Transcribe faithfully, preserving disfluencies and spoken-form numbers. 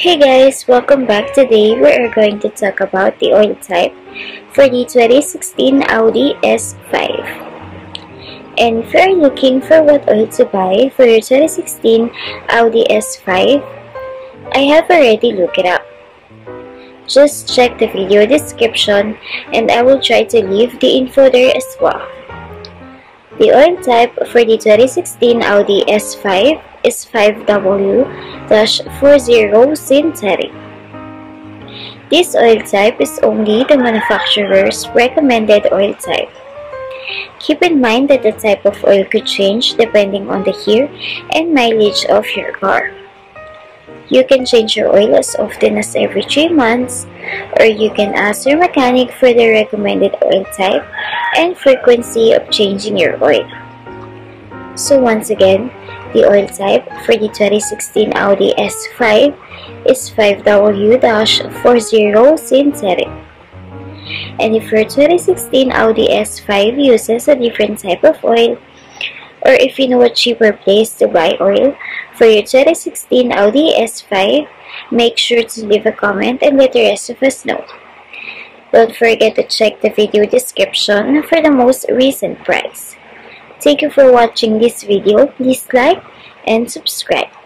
Hey guys, welcome back. Today we are going to talk about the oil type for the twenty sixteen Audi S five. And if you're looking for what oil to buy for your twenty sixteen Audi S five, I have already looked it up. Just check the video description and I will try to leave the info there as well. The oil type for the twenty sixteen Audi S five is five W forty synthetic. This oil type is only the manufacturer's recommended oil type. Keep in mind that the type of oil could change depending on the year and mileage of your car. You can change your oil as often as every three months, or you can ask your mechanic for the recommended oil type and frequency of changing your oil. So once again, the oil type for the twenty sixteen Audi S five is five W forty synthetic. And if your twenty sixteen Audi S five uses a different type of oil, or if you know a cheaper place to buy oil for your twenty sixteen Audi S five, make sure to leave a comment and let the rest of us know. Don't forget to check the video description for the most recent price. Thank you for watching this video. Please like and subscribe.